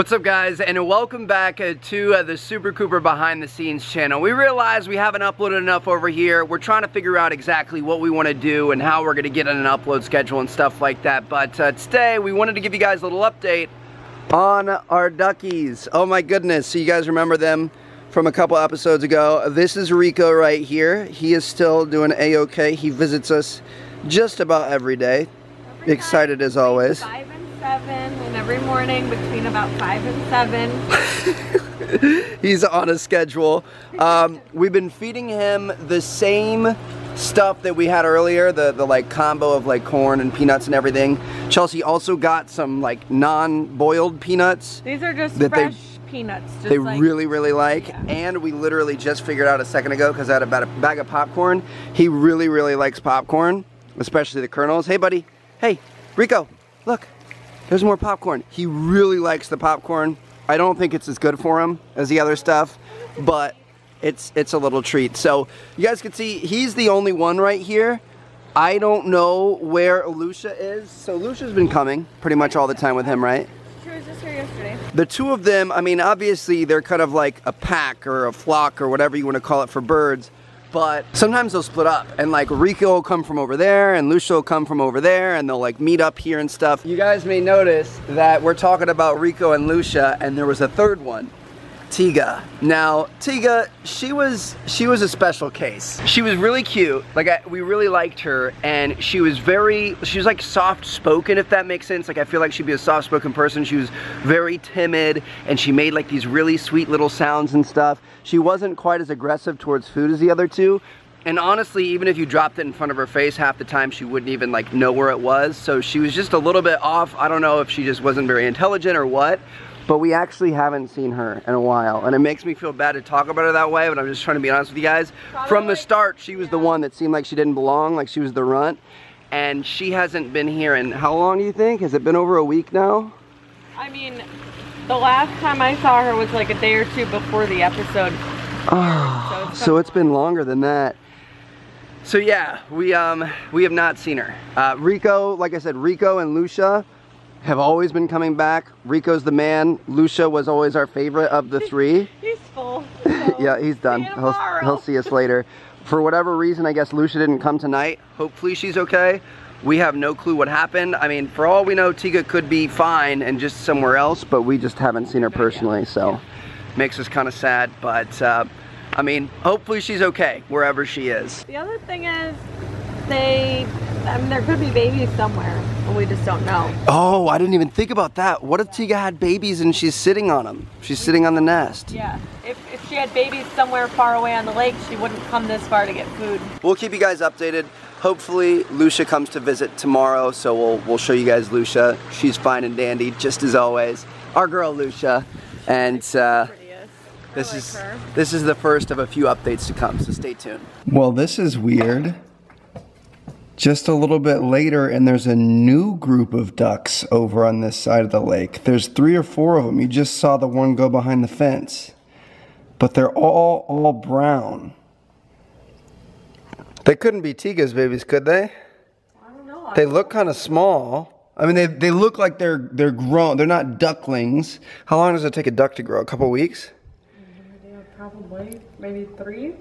What's up guys, and welcome back to the Super Cooper behind the scenes channel. We realize we haven't uploaded enough over here. We're trying to figure out exactly what we want to do and how we're going to get on an upload schedule and stuff like that. But today we wanted to give you guys a little update on our duckies. Oh my goodness, so you guys remember them from a couple episodes ago. This is Rico right here. He is still doing a-okay. He visits us just about every day. Excited as always. 7, and every morning between about 5 and 7. He's on a schedule. We've been feeding him the same stuff that we had earlier, the like combo of like corn and peanuts and everything. Chelsea also got some like non-boiled peanuts. These are just fresh peanuts. Just they like, really like. Yeah. And we literally just figured out a second ago, because I had about a bag of popcorn. He really likes popcorn, especially the kernels. Hey buddy, hey Rico, look. There's more popcorn. He really likes the popcorn. I don't think it's as good for him as the other stuff, but it's a little treat. So you guys can see he's the only one right here. I don't know where Lucia is. So Lucia's been coming pretty much all the time with him, right? She was just here yesterday. The two of them, I mean, obviously they're kind of like a pack or a flock or whatever you want to call it for birds. But sometimes they'll split up and like Rico will come from over there and Lucia will come from over there and they'll like meet up here and stuff. You guys may notice that we're talking about Rico and Lucia and there was a third one, Tiga. Now Tiga, she was a special case. She was really cute, like we really liked her, and she was like soft spoken, if that makes sense. Like I feel like she'd be a soft spoken person. She was very timid and she made like these really sweet little sounds and stuff. She wasn't quite as aggressive towards food as the other two. And honestly, even if you dropped it in front of her face, half the time she wouldn't even like know where it was. So she was just a little bit off. I don't know if she just wasn't very intelligent or what. But we actually haven't seen her in a while, and it makes me feel bad to talk about her that way, but I'm just trying to be honest with you guys. Probably from the start, she was the one that seemed like she didn't belong, like she was the runt, and she hasn't been here in how long do you think? Has it been over a week now? I mean, the last time I saw her was like a day or two before the episode. Oh, so it's been longer than that. So yeah, we have not seen her. Rico, like I said, Rico and Lucia have always been coming back. Rico's the man. Lucia was always our favorite of the three. He's full. So yeah, he's done. He'll see us later. For whatever reason, I guess Lucia didn't come tonight. Hopefully she's okay. We have no clue what happened. I mean, for all we know, Tiga could be fine and just somewhere else, but we just haven't seen her personally, so makes us kind of sad, but I mean, hopefully she's okay wherever she is. The other thing is, I mean, there could be babies somewhere, and we just don't know. Oh, I didn't even think about that. What if Tiga had babies and she's sitting on them? She's sitting on the nest. Yeah, if she had babies somewhere far away on the lake, she wouldn't come this far to get food. We'll keep you guys updated. Hopefully, Lucia comes to visit tomorrow, so we'll show you guys Lucia. She's fine and dandy, just as always. Our girl, Lucia, and this is the first of a few updates to come, so stay tuned. Well, this is weird. Just a little bit later, and there's a new group of ducks over on this side of the lake. There's 3 or 4 of them. You just saw the one go behind the fence. But they're all brown. They couldn't be Tiga's babies, could they? I don't know. They look kind of small. I mean, they look like they're grown. They're not ducklings. How long does it take a duck to grow? A couple weeks? Yeah, probably. Maybe 3,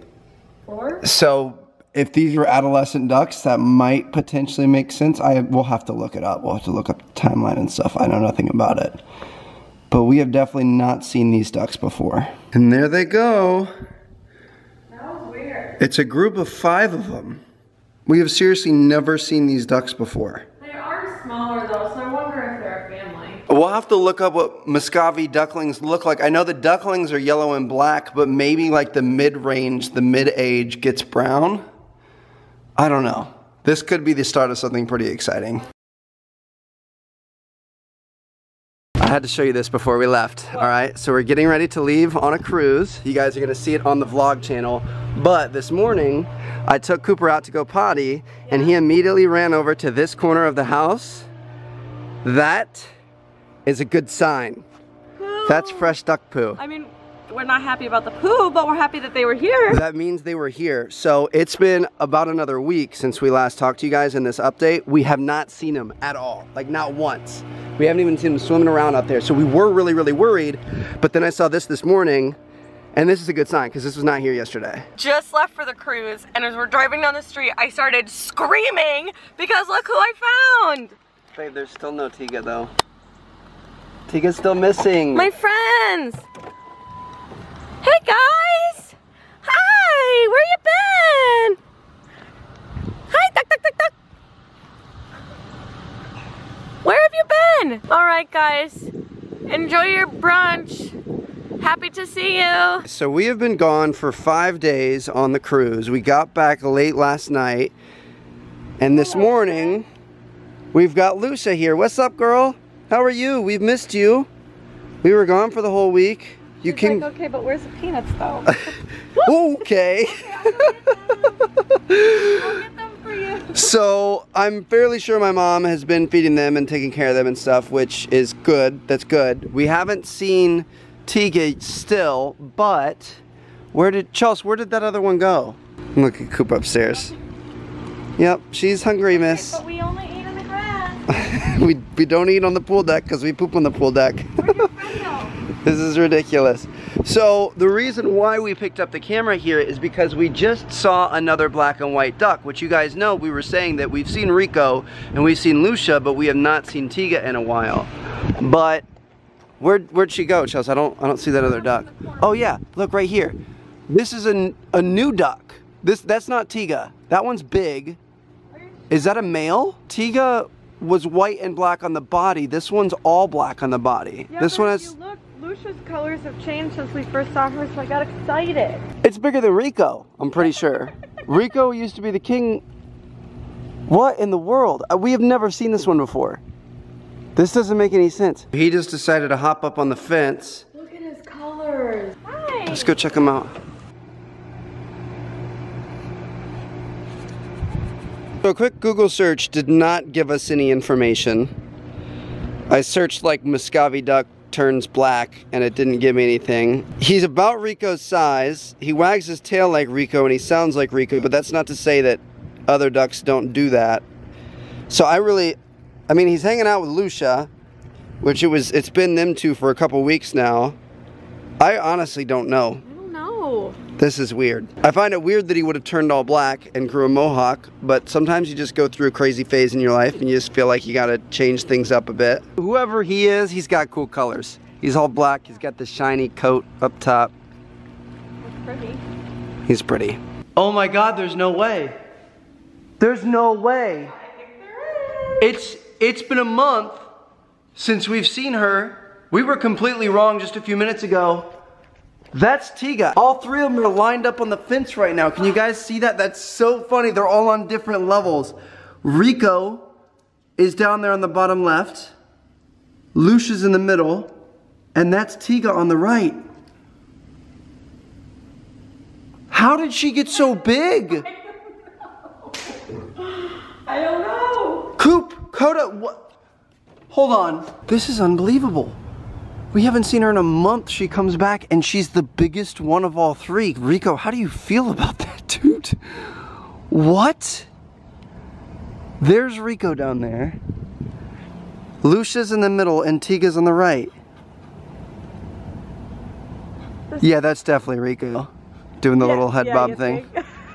4. So if these were adolescent ducks, that might potentially make sense. We'll have to look it up. We'll have to look up the timeline and stuff. I know nothing about it. But we have definitely not seen these ducks before. And there they go. That was weird. It's a group of 5 of them. We have seriously never seen these ducks before. They are smaller though, so I wonder if they're a family. We'll have to look up what Muscovy ducklings look like. I know the ducklings are yellow and black, but maybe like the mid-range, the mid-age gets brown. I don't know. This could be the start of something pretty exciting. I had to show you this before we left. All right, so we're getting ready to leave on a cruise. You guys are gonna see it on the vlog channel. But this morning, I took Cooper out to go potty, and he immediately ran over to this corner of the house. That is a good sign. That's fresh duck poo. I mean, we're not happy about the poo, but we're happy that they were here. That means they were here. So it's been about another week since we last talked to you guys in this update. We have not seen them at all, like not once. We haven't even seen them swimming around up there. So we were really, really worried. But then I saw this morning, and this is a good sign because this was not here yesterday. Just left for the cruise, and as we're driving down the street, I started screaming because look who I found. Babe, there's still no Tiga though. Tiga's still missing. My friends. Hey guys. Hi, where you been? Hi, duck, duck, duck, duck. Where have you been? All right guys, enjoy your brunch. Happy to see you. So we have been gone for 5 days on the cruise. We got back late last night, and this morning, we've got Lucia here. What's up, girl? How are you? We've missed you. We were gone for the whole week. You came. Like, okay, but where's the peanuts though? Okay. I'll get them for you. So I'm fairly sure my mom has been feeding them and taking care of them and stuff, which is good. That's good. We haven't seen Tiga still, but Chelsea, where did that other one go? Look at Cooper upstairs. Yep, she's hungry, miss. But we only eat on the grass. we don't eat on the pool deck because we poop on the pool deck. This is ridiculous. So the reason why we picked up the camera here is because we just saw another black and white duck, which you guys know we were saying that we've seen Rico and we've seen Lucia, but we have not seen Tiga in a while. But Where'd she go, Chelsea? I don't see that other duck. Oh yeah, look right here. This is a new duck. That's not Tiga. That one's big. Is that a male? Tiga was white and black on the body. This one's all black on the body. Yeah, this one has. Look, Lucia's colors have changed since we first saw her, so I got excited. It's bigger than Rico, I'm pretty sure. Rico used to be the king. What in the world? We have never seen this one before. This doesn't make any sense. He just decided to hop up on the fence. Look at his colors. Hi. Let's go check him out. So a quick Google search did not give us any information. I searched like Muscovy duck turns black and it didn't give me anything. He's about Rico's size. He wags his tail like Rico and he sounds like Rico, but that's not to say that other ducks don't do that. So I mean, he's hanging out with Lucia, which it's been them two for a couple weeks now. I honestly don't know. I don't know. This is weird. I find it weird that he would have turned all black and grew a mohawk, but sometimes you just go through a crazy phase in your life and you just feel like you gotta change things up a bit. Whoever he is, he's got cool colors. He's all black, he's got the shiny coat up top. He's pretty. He's pretty. Oh my God, there's no way. There's no way. I think there is. It's been a month since we've seen her. We were completely wrong just a few minutes ago. That's Tiga. All three of them are lined up on the fence right now. Can you guys see that? That's so funny. They're all on different levels. Rico is down there on the bottom left. Lucia's in the middle. And that's Tiga on the right. How did she get so big? I don't know. Coop. Dakota, what? Hold on. This is unbelievable. We haven't seen her in a month. She comes back and she's the biggest one of all three. Rico, how do you feel about that, dude? What? There's Rico down there. Lucia's in the middle and Tiga's on the right. Yeah, that's definitely Rico. Doing the little head bob thing.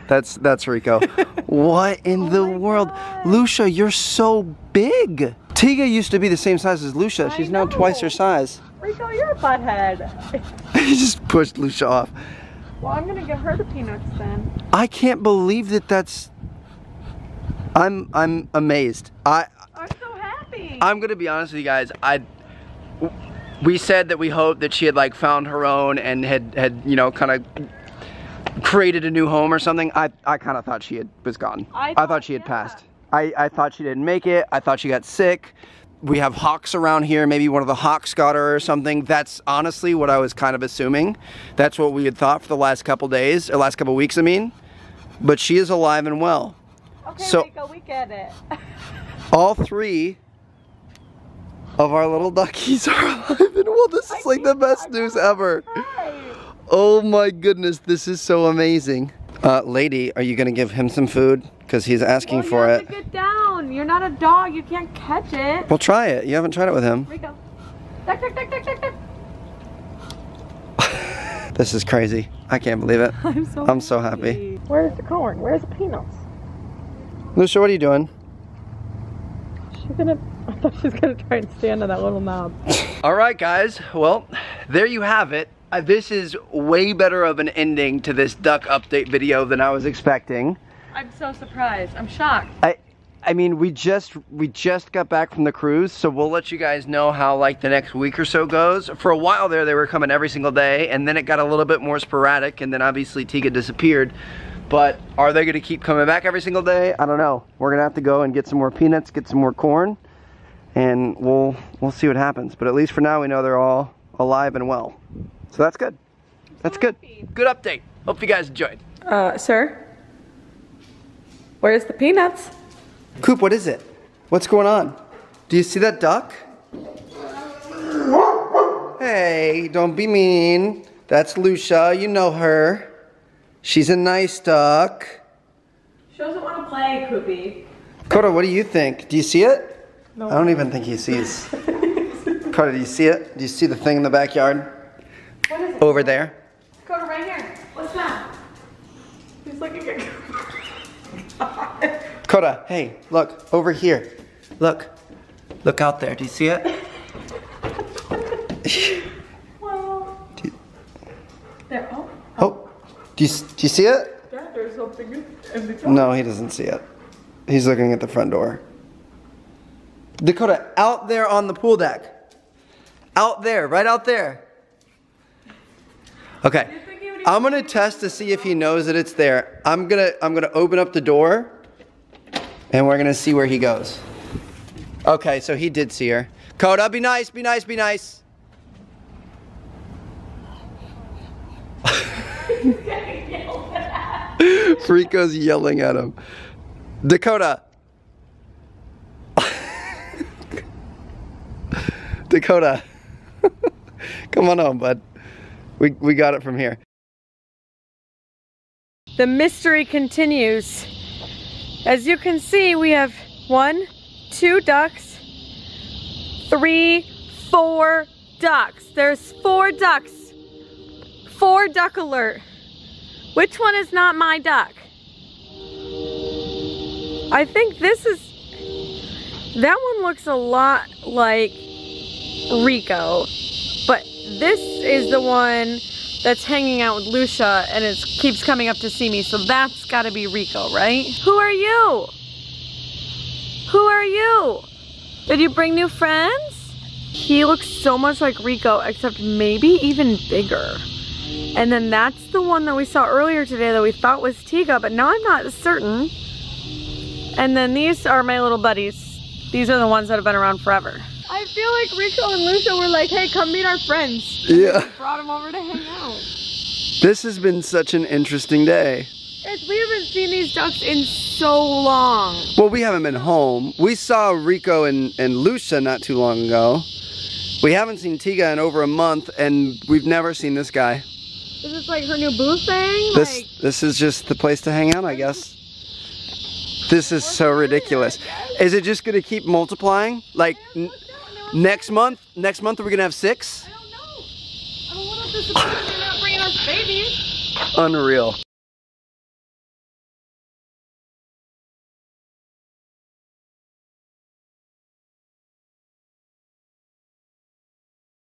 That's Rico. What in the world? God. Lucia, you're so big. Tiga used to be the same size as Lucia. She's now twice her size. Rico, you're a butthead. He just pushed Lucia off. Well, I'm gonna give her the peanuts then. I can't believe that that's... I'm amazed. I'm so happy. I'm gonna be honest with you guys. We said that we hoped that she had like found her own and had you know, kind of created a new home or something. I kind of thought she was gone. I thought she had passed. I thought she didn't make it. I thought she got sick. We have hawks around here. Maybe one of the hawks got her or something. That's honestly what I was kind of assuming. That's what we had thought for the last couple days, or last couple weeks, I mean. But she is alive and well. Okay, so, Rico, we get it. All three of our little duckies are alive and well. This is like the best news ever. Oh my goodness, this is so amazing. Lady, are you gonna give him some food? Because he's asking for it. Get down. You're not a dog. You can't catch it. Well, try it. You haven't tried it with him. Rico. Duck, duck, duck, duck, duck, duck. This is crazy. I can't believe it. I'm so happy. Where's the corn? Where's the peanuts? Lucia, what are you doing? I thought she was gonna try and stand on that little knob. All right, guys. Well, there you have it. This is way better of an ending to this duck update video than I was expecting. I'm so surprised. I'm shocked. I mean, we just got back from the cruise, so we'll let you guys know how like the next week or so goes. For a while there, they were coming every single day, and then it got a little bit more sporadic, and then obviously Tiga disappeared. But are they gonna keep coming back every single day? I don't know. We're gonna have to go and get some more peanuts, get some more corn, and we'll see what happens. But at least for now, we know they're all alive and well. So that's good. That's good. Good update. Hope you guys enjoyed. Sir? Where's the peanuts? Coop, what is it? What's going on? Do you see that duck? Hey, don't be mean. That's Lucia, you know her. She's a nice duck. She doesn't want to play, Coopy. Dakota, what do you think? Do you see it? No. I don't even think he sees. Dakota, do you see it? Do you see the thing in the backyard? What is it? Over there. Dakota, right here. What's that? He's looking at Coopy. Dakota, hey, look, over here. Look. Look out there. Do you see it? Well, there. Oh. Oh. Do you see it? Yeah, there's something in the top. No, he doesn't see it. He's looking at the front door. Dakota, out there on the pool deck. Out there, right out there. Okay. I'm gonna test to see if he knows that it's there. I'm gonna open up the door. And we're gonna see where he goes. Okay, so he did see her. Dakota, be nice, be nice, be nice. Rico's yelling at him. Dakota. Dakota. Come on home, bud. We got it from here. The mystery continues. As you can see, we have 1, 2 ducks, 3, 4 ducks. There's 4 ducks. 4 duck alert. Which one is not my duck? I think this is, that one looks a lot like Rico, but this is the one that's hanging out with Lucia and it keeps coming up to see me, so that's gotta be Rico, right? Who are you? Who are you? Did you bring new friends? He looks so much like Rico, except maybe even bigger. And then that's the one that we saw earlier today that we thought was Tiga, but now I'm not certain. And then these are my little buddies. These are the ones that have been around forever. I feel like Rico and Lucia were like, hey, come meet our friends. And yeah. Brought them over to hang out. This has been such an interesting day. It's, we haven't seen these ducks in so long. Well, we haven't been home. We saw Rico and Lucia not too long ago. We haven't seen Tiga in over a month, and we've never seen this guy. Is this like her new boo thing? This is just the place to hang out, I guess. This is so ridiculous. Is it just gonna keep multiplying? Like, next month we're gonna have 6? I don't know. I don't want us to disappoint you, you're not bringing us babies. Unreal.